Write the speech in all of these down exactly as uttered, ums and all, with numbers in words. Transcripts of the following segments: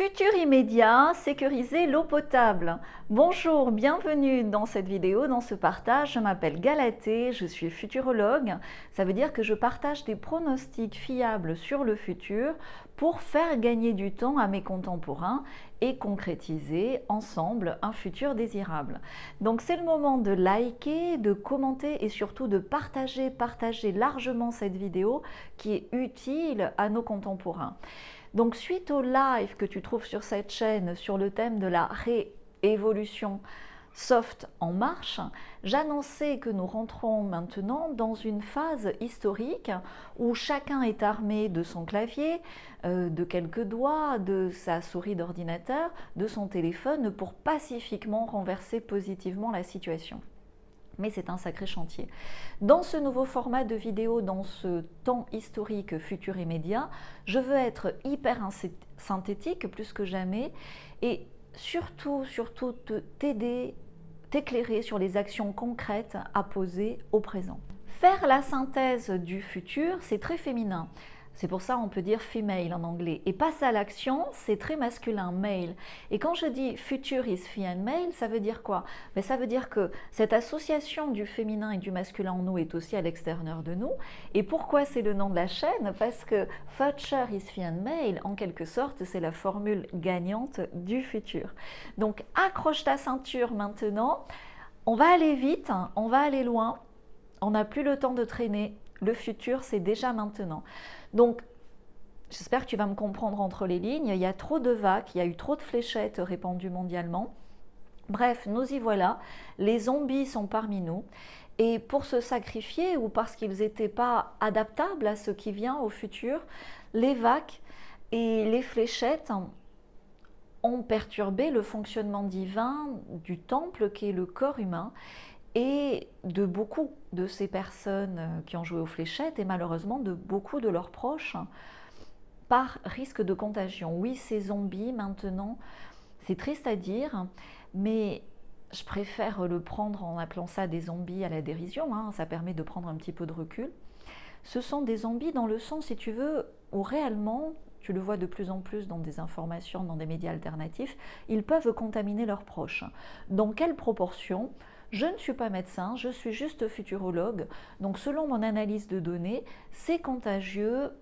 Futur immédiat, sécuriser l'eau potable. Bonjour, bienvenue dans cette vidéo, dans ce partage. Je m'appelle Galatée, je suis futurologue. Ça veut dire que je partage des pronostics fiables sur le futur pour faire gagner du temps à mes contemporains et concrétiser ensemble un futur désirable. Donc c'est le moment de liker, de commenter et surtout de partager, partager largement cette vidéo qui est utile à nos contemporains. Donc suite au live que tu trouves sur cette chaîne sur le thème de la réévolution soft en marche, j'annonçais que nous rentrons maintenant dans une phase historique où chacun est armé de son clavier, euh, de quelques doigts, de sa souris d'ordinateur, de son téléphone pour pacifiquement renverser positivement la situation. Mais c'est un sacré chantier. Dans ce nouveau format de vidéo, dans ce temps historique futur immédiat, je veux être hyper synthétique plus que jamais et surtout, surtout t'aider, t'éclairer sur les actions concrètes à poser au présent. Faire la synthèse du futur, c'est très féminin. C'est pour ça qu'on peut dire female en anglais. Et passer à l'action, c'est très masculin, male. Et quand je dis future is Fe&Male, ça veut dire quoi? Mais ça veut dire que cette association du féminin et du masculin en nous est aussi à l'extérieur de nous. Et pourquoi c'est le nom de la chaîne? Parce que future is Fe&Male, en quelque sorte, c'est la formule gagnante du futur. Donc accroche ta ceinture maintenant. On va aller vite, on va aller loin. On n'a plus le temps de traîner. Le futur, c'est déjà maintenant. Donc, j'espère que tu vas me comprendre entre les lignes. Il y a trop de vagues, il y a eu trop de fléchettes répandues mondialement. Bref, nous y voilà. Les zombies sont parmi nous. Et pour se sacrifier ou parce qu'ils n'étaient pas adaptables à ce qui vient au futur, les vagues et les fléchettes ont perturbé le fonctionnement divin du temple qui est le corps humain. Et de beaucoup de ces personnes qui ont joué aux fléchettes et malheureusement de beaucoup de leurs proches par risque de contagion. Oui, ces zombies maintenant, c'est triste à dire, mais je préfère le prendre en appelant ça des zombies à la dérision, hein, ça permet de prendre un petit peu de recul. Ce sont des zombies dans le sens, si tu veux, où réellement, tu le vois de plus en plus dans des informations, dans des médias alternatifs, ils peuvent contaminer leurs proches. Dans quelle proportion ? Je ne suis pas médecin, je suis juste futurologue, donc selon mon analyse de données, c'est contagieux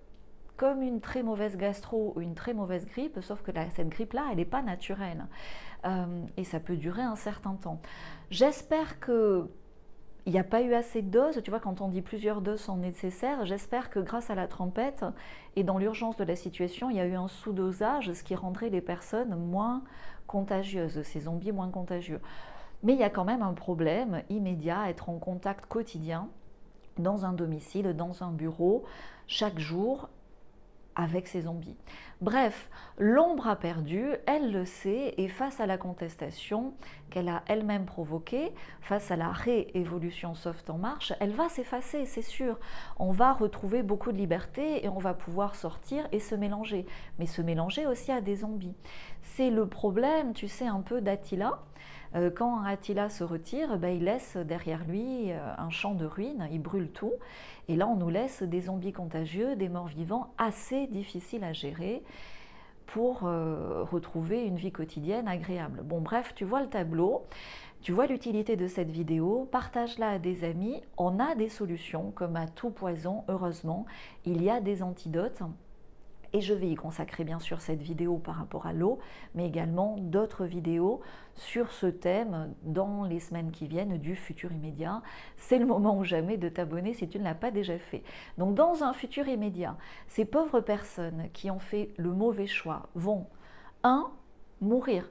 comme une très mauvaise gastro ou une très mauvaise grippe, sauf que là, cette grippe-là, elle n'est pas naturelle euh, et ça peut durer un certain temps. J'espère que... il n'y a pas eu assez de doses, tu vois, quand on dit plusieurs doses sont nécessaires, j'espère que grâce à la tempête et dans l'urgence de la situation, il y a eu un sous-dosage, ce qui rendrait les personnes moins contagieuses, ces zombies moins contagieux. Mais il y a quand même un problème immédiat, être en contact quotidien, dans un domicile, dans un bureau, chaque jour, avec ces zombies. Bref, l'ombre a perdu, elle le sait, et face à la contestation qu'elle a elle-même provoquée, face à la réévolution soft en marche, elle va s'effacer, c'est sûr. On va retrouver beaucoup de liberté et on va pouvoir sortir et se mélanger, mais se mélanger aussi à des zombies. C'est le problème, tu sais, un peu d'Attila. Quand Attila se retire, ben, il laisse derrière lui un champ de ruines, il brûle tout. Et là, on nous laisse des zombies contagieux, des morts vivants assez difficiles à gérer pour euh, retrouver une vie quotidienne agréable. Bon, bref, tu vois le tableau, tu vois l'utilité de cette vidéo, partage-la à des amis. On a des solutions, comme à tout poison, heureusement, il y a des antidotes. Et je vais y consacrer bien sûr cette vidéo par rapport à l'eau, mais également d'autres vidéos sur ce thème dans les semaines qui viennent du futur immédiat. C'est le moment ou jamais de t'abonner si tu ne l'as pas déjà fait. Donc dans un futur immédiat, ces pauvres personnes qui ont fait le mauvais choix vont, un, mourir.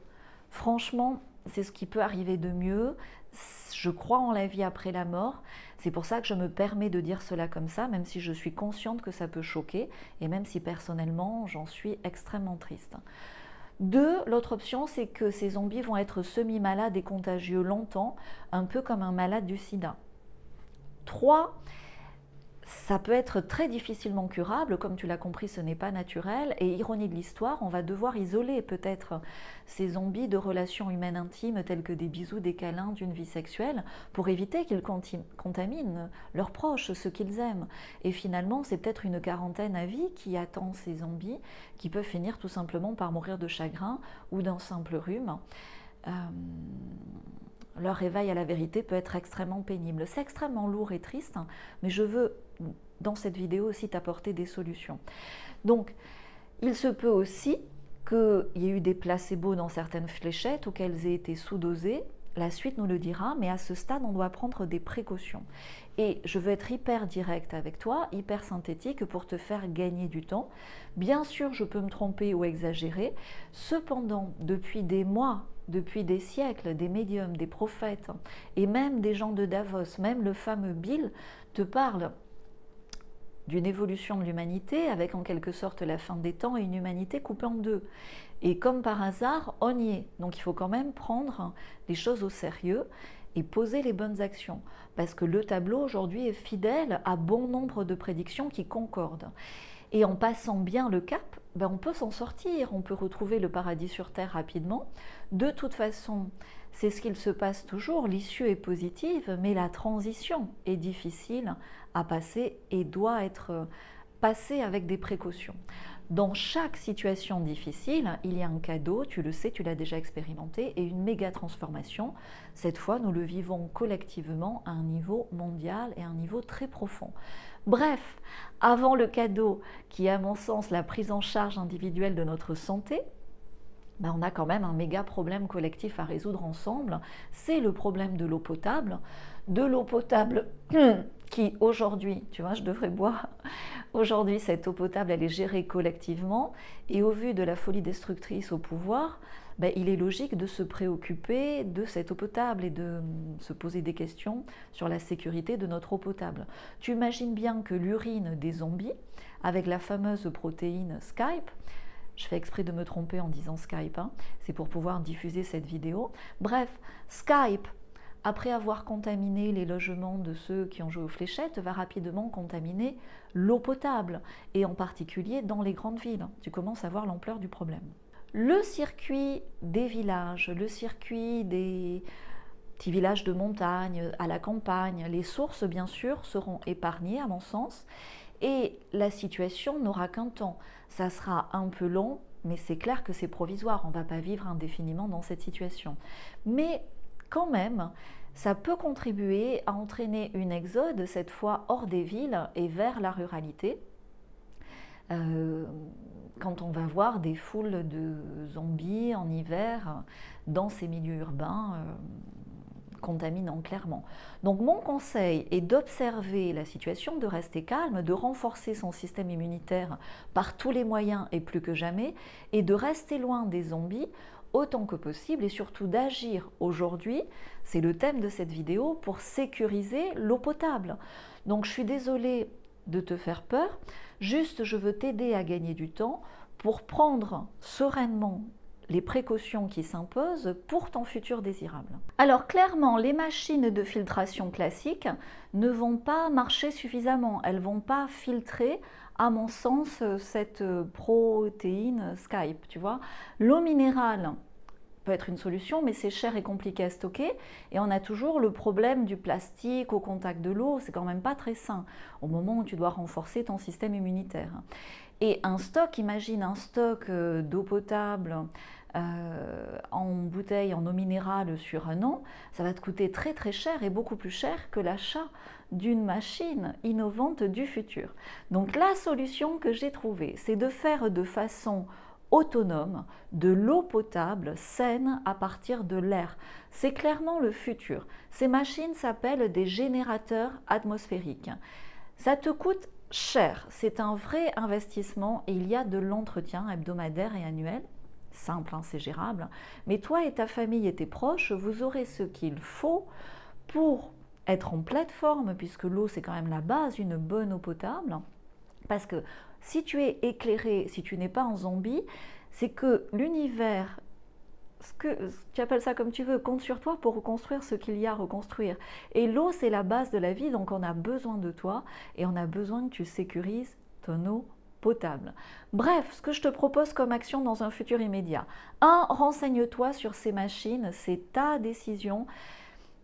Franchement, c'est ce qui peut arriver de mieux. Je crois en la vie après la mort. C'est pour ça que je me permets de dire cela comme ça, même si je suis consciente que ça peut choquer et même si personnellement, j'en suis extrêmement triste. Deux, l'autre option, c'est que ces zombies vont être semi-malades et contagieux longtemps, un peu comme un malade du sida. Trois, ça peut être très difficilement curable, comme tu l'as compris, ce n'est pas naturel. Et ironie de l'histoire, on va devoir isoler peut-être ces zombies de relations humaines intimes telles que des bisous, des câlins, d'une vie sexuelle, pour éviter qu'ils contaminent leurs proches, ceux qu'ils aiment. Et finalement, c'est peut-être une quarantaine à vie qui attend ces zombies, qui peuvent finir tout simplement par mourir de chagrin ou d'un simple rhume. Euh... Leur réveil à la vérité peut être extrêmement pénible. C'est extrêmement lourd et triste, mais je veux, dans cette vidéo aussi, t'apporter des solutions. Donc, il se peut aussi qu'il y ait eu des placebos dans certaines fléchettes ou qu'elles aient été sous-dosées. La suite nous le dira, mais à ce stade, on doit prendre des précautions. Et je veux être hyper directe avec toi, hyper synthétique, pour te faire gagner du temps. Bien sûr, je peux me tromper ou exagérer. Cependant, depuis des mois, depuis des siècles, des médiums, des prophètes, et même des gens de Davos, même le fameux Bill, te parle d'une évolution de l'humanité, avec en quelque sorte la fin des temps et une humanité coupée en deux. Et comme par hasard, on y est. Donc il faut quand même prendre les choses au sérieux et poser les bonnes actions. Parce que le tableau aujourd'hui est fidèle à bon nombre de prédictions qui concordent. Et en passant bien le cap, ben on peut s'en sortir, on peut retrouver le paradis sur terre rapidement. De toute façon, c'est ce qu'il se passe toujours, l'issue est positive, mais la transition est difficile à passer et doit être passée avec des précautions. Dans chaque situation difficile, il y a un cadeau, tu le sais, tu l'as déjà expérimenté, et une méga transformation. Cette fois, nous le vivons collectivement à un niveau mondial et à un niveau très profond. Bref, avant le cadeau qui est à mon sens la prise en charge individuelle de notre santé, ben on a quand même un méga problème collectif à résoudre ensemble. C'est le problème de l'eau potable. De l'eau potable qui aujourd'hui, tu vois, je devrais boire. Aujourd'hui, cette eau potable, elle est gérée collectivement. Et au vu de la folie destructrice au pouvoir, ben, il est logique de se préoccuper de cette eau potable et de se poser des questions sur la sécurité de notre eau potable. Tu imagines bien que l'urine des zombies, avec la fameuse protéine Skype, je fais exprès de me tromper en disant Skype, hein, c'est pour pouvoir diffuser cette vidéo. Bref, Skype, après avoir contaminé les logements de ceux qui ont joué aux fléchettes, va rapidement contaminer l'eau potable, et en particulier dans les grandes villes. Tu commences à voir l'ampleur du problème. Le circuit des villages, le circuit des petits villages de montagne, à la campagne, les sources bien sûr seront épargnées à mon sens. Et la situation n'aura qu'un temps. Ça sera un peu long, mais c'est clair que c'est provisoire. On ne va pas vivre indéfiniment dans cette situation. Mais quand même, ça peut contribuer à entraîner une exode, cette fois hors des villes et vers la ruralité. Euh, quand on va voir des foules de zombies en hiver dans ces milieux urbains, euh, contaminant clairement. Donc mon conseil est d'observer la situation, de rester calme, de renforcer son système immunitaire par tous les moyens et plus que jamais, et de rester loin des zombies autant que possible, et surtout d'agir aujourd'hui, c'est le thème de cette vidéo, pour sécuriser l'eau potable. Donc je suis désolée de te faire peur, juste je veux t'aider à gagner du temps pour prendre sereinement les précautions qui s'imposent pour ton futur désirable. Alors clairement, les machines de filtration classiques ne vont pas marcher suffisamment, elles ne vont pas filtrer, à mon sens, cette protéine Skype, tu vois. L'eau minérale peut être une solution, mais c'est cher et compliqué à stocker, et on a toujours le problème du plastique au contact de l'eau, c'est quand même pas très sain, au moment où tu dois renforcer ton système immunitaire. Et un stock, imagine un stock d'eau potable euh, en bouteille, en eau minérale sur un an, ça va te coûter très très cher et beaucoup plus cher que l'achat d'une machine innovante du futur. Donc la solution que j'ai trouvée, c'est de faire de façon autonome de l'eau potable saine à partir de l'air. C'est clairement le futur. Ces machines s'appellent des générateurs atmosphériques. Ça te coûte cher, c'est un vrai investissement et il y a de l'entretien hebdomadaire et annuel. Simple, hein, c'est gérable. Mais toi et ta famille et tes proches, vous aurez ce qu'il faut pour être en pleine forme, puisque l'eau c'est quand même la base, une bonne eau potable. Parce que si tu es éclairé, si tu n'es pas en zombie, c'est que l'univers ce que tu appelles ça comme tu veux, compte sur toi pour reconstruire ce qu'il y a à reconstruire. Et l'eau, c'est la base de la vie, donc on a besoin de toi et on a besoin que tu sécurises ton eau potable. Bref, ce que je te propose comme action dans un futur immédiat. un. Renseigne-toi sur ces machines, c'est ta décision.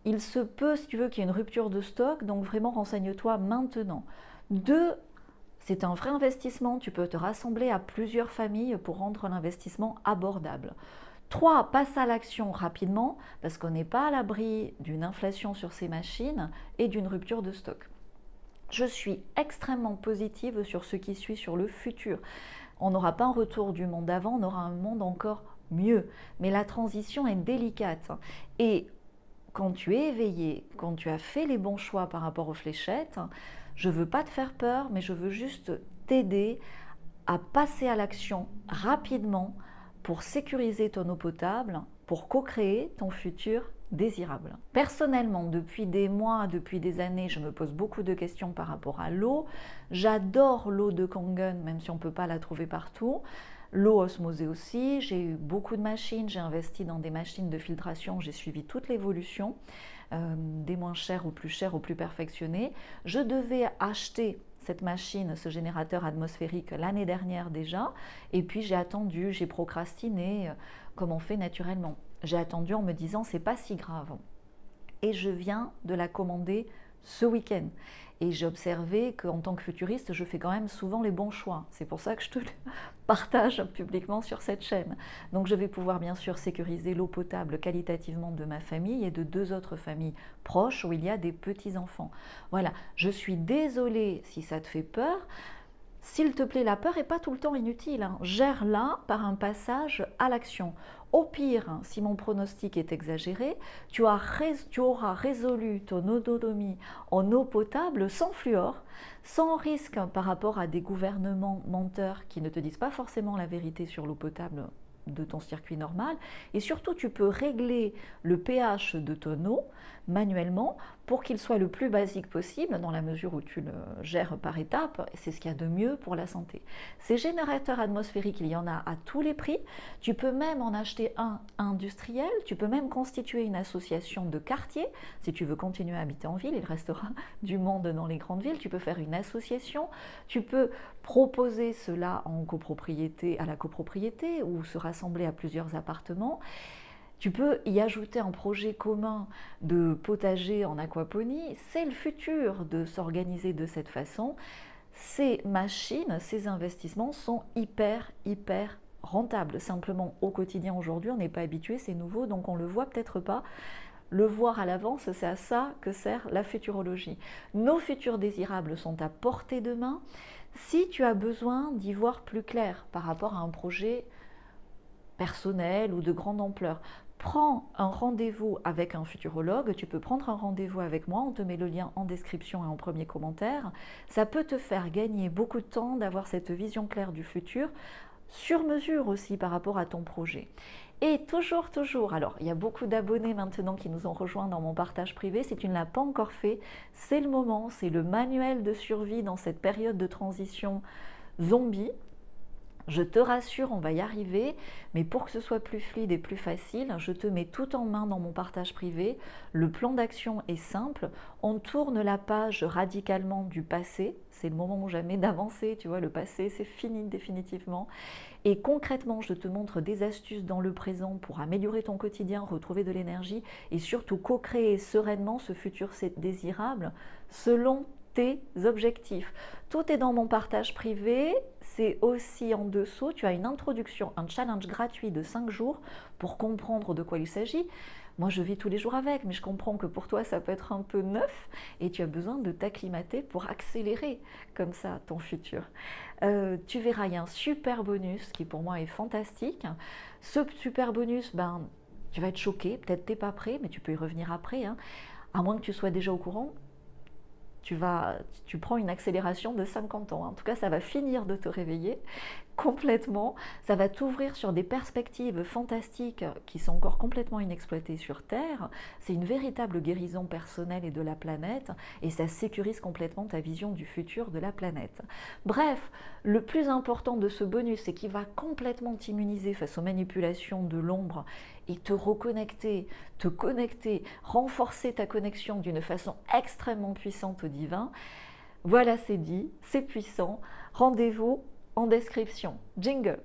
Il se peut, si tu veux, qu'il y ait une rupture de stock, donc vraiment renseigne-toi maintenant. deux. C'est un vrai investissement, tu peux te rassembler à plusieurs familles pour rendre l'investissement abordable. trois. Passe à l'action rapidement, parce qu'on n'est pas à l'abri d'une inflation sur ces machines et d'une rupture de stock. Je suis extrêmement positive sur ce qui suit sur le futur. On n'aura pas un retour du monde d'avant, on aura un monde encore mieux. Mais la transition est délicate. Et quand tu es éveillé, quand tu as fait les bons choix par rapport aux fléchettes, je ne veux pas te faire peur, mais je veux juste t'aider à passer à l'action rapidement pour sécuriser ton eau potable, pour co-créer ton futur désirable. Personnellement, depuis des mois, depuis des années, je me pose beaucoup de questions par rapport à l'eau. J'adore l'eau de Kangen, même si on ne peut pas la trouver partout. L'eau osmosée aussi, j'ai eu beaucoup de machines, j'ai investi dans des machines de filtration, j'ai suivi toute l'évolution, euh, des moins chères aux plus chères, aux plus perfectionnées. Je devais acheter cette machine, ce générateur atmosphérique l'année dernière déjà, et puis j'ai attendu, j'ai procrastiné, euh, comme on fait naturellement. J'ai attendu en me disant c'est pas si grave, et je viens de la commander ce week-end. Et j'ai observé qu'en tant que futuriste, je fais quand même souvent les bons choix. C'est pour ça que je te le partage publiquement sur cette chaîne. Donc je vais pouvoir bien sûr sécuriser l'eau potable qualitativement de ma famille et de deux autres familles proches où il y a des petits-enfants. Voilà, je suis désolée si ça te fait peur. S'il te plaît, la peur n'est pas tout le temps inutile, hein. Gère-la par un passage à l'action. Au pire, si mon pronostic est exagéré, tu auras résolu ton autonomie en eau potable sans fluor, sans risque par rapport à des gouvernements menteurs qui ne te disent pas forcément la vérité sur l'eau potable de ton circuit normal, et surtout tu peux régler le pH de ton eau manuellement pour qu'il soit le plus basique possible dans la mesure où tu le gères par étapes. C'est ce qu'il y a de mieux pour la santé. Ces générateurs atmosphériques, il y en a à tous les prix. Tu peux même en acheter un industriel, tu peux même constituer une association de quartier. Si tu veux continuer à habiter en ville, il restera du monde dans les grandes villes, tu peux faire une association, tu peux proposer cela en copropriété, à la copropriété, ou se rassembler à plusieurs appartements. Tu peux y ajouter un projet commun de potager en aquaponie. C'est le futur de s'organiser de cette façon. Ces machines, ces investissements sont hyper, hyper rentables. Simplement, au quotidien aujourd'hui, on n'est pas habitué, c'est nouveau, donc on ne le voit peut-être pas. Le voir à l'avance, c'est à ça que sert la futurologie. Nos futurs désirables sont à portée de main. Si tu as besoin d'y voir plus clair par rapport à un projet personnel ou de grande ampleur, prends un rendez-vous avec un futurologue. Tu peux prendre un rendez-vous avec moi, on te met le lien en description et en premier commentaire. Ça peut te faire gagner beaucoup de temps d'avoir cette vision claire du futur, sur mesure aussi par rapport à ton projet. Et toujours, toujours, alors il y a beaucoup d'abonnés maintenant qui nous ont rejoints dans mon partage privé. Si tu ne l'as pas encore fait, c'est le moment, c'est le manuel de survie dans cette période de transition zombie. Je te rassure, on va y arriver, mais pour que ce soit plus fluide et plus facile, je te mets tout en main dans mon partage privé. Le plan d'action est simple, on tourne la page radicalement du passé, c'est le moment où jamais d'avancer, tu vois, le passé c'est fini définitivement. Et concrètement, je te montre des astuces dans le présent pour améliorer ton quotidien, retrouver de l'énergie et surtout co-créer sereinement ce futur désirable selon tes objectifs. Tout est dans mon partage privé, c'est aussi en dessous, tu as une introduction, un challenge gratuit de cinq jours pour comprendre de quoi il s'agit. Moi je vis tous les jours avec, mais je comprends que pour toi ça peut être un peu neuf et tu as besoin de t'acclimater pour accélérer comme ça ton futur. Euh, tu verras, il y a un super bonus qui pour moi est fantastique. Ce super bonus, ben, tu vas être choqué, peut-être t'es pas prêt, mais tu peux y revenir après, hein. À moins que tu sois déjà au courant. Tu, vas, tu prends une accélération de cinquante ans. En tout cas, ça va finir de te réveiller. complètement, ça va t'ouvrir sur des perspectives fantastiques qui sont encore complètement inexploitées sur Terre. C'est une véritable guérison personnelle et de la planète, et ça sécurise complètement ta vision du futur de la planète. Bref, le plus important de ce bonus, c'est qu'il va complètement t'immuniser face aux manipulations de l'ombre et te reconnecter, te connecter, renforcer ta connexion d'une façon extrêmement puissante au divin. Voilà, c'est dit, c'est puissant. Rendez-vous en description. Jingle.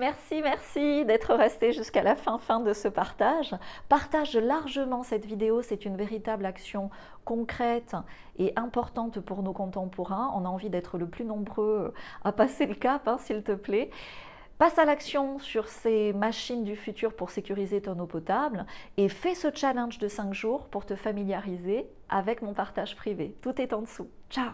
Merci, merci d'être resté jusqu'à la fin, fin de ce partage. Partage largement cette vidéo, c'est une véritable action concrète et importante pour nos contemporains. On a envie d'être le plus nombreux à passer le cap, hein, s'il te plaît. Passe à l'action sur ces machines du futur pour sécuriser ton eau potable et fais ce challenge de cinq jours pour te familiariser avec mon partage privé. Tout est en dessous. Ciao!